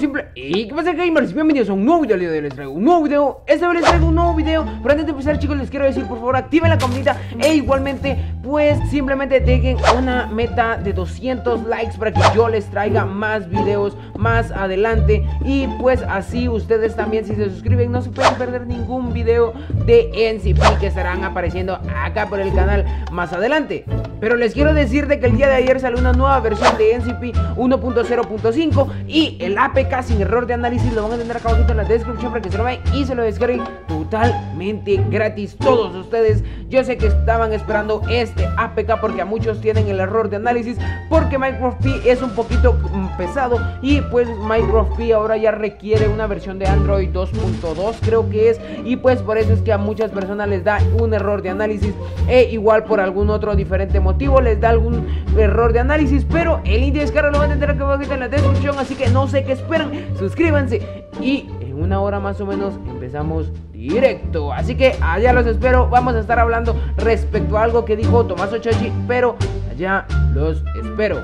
chicos, ¿y qué pasa, gamers? Bienvenidos a un nuevo video. Les traigo un nuevo video. Esta vez les traigo un nuevo video. Pero antes de empezar, chicos, les quiero decir, por favor, activen la campanita. E igualmente, pues, simplemente dejen una meta de 200 likes para que yo les traiga más videos más adelante. Y pues así ustedes también, si se suscriben, no se pueden perder ningún video de NCP que estarán apareciendo acá por el canal más adelante. Pero les quiero decir de que el día de ayer salió una nueva versión de NCP 1.0.5 y el APK sin error de análisis lo van a tener acá abajito en la descripción para que se lo vayan y se lo descarguen totalmente gratis todos ustedes. Yo sé que estaban esperando este APK porque a muchos tienen el error de análisis porque Minecraft P es un poquito pesado y pues Minecraft P ahora ya requiere una versión de Android 2.2, creo que es, y pues por eso es que a muchas personas les da un error de análisis e igual por algún otro diferente motivo les da algún error de análisis, pero el link de descarga lo van a tener acá abajito en la descripción, así que no sé qué esperan, suscríbanse y en una hora más o menos empezamos directo, así que allá los espero. Vamos a estar hablando respecto a algo que dijo Tomás Ochachi, pero allá los espero.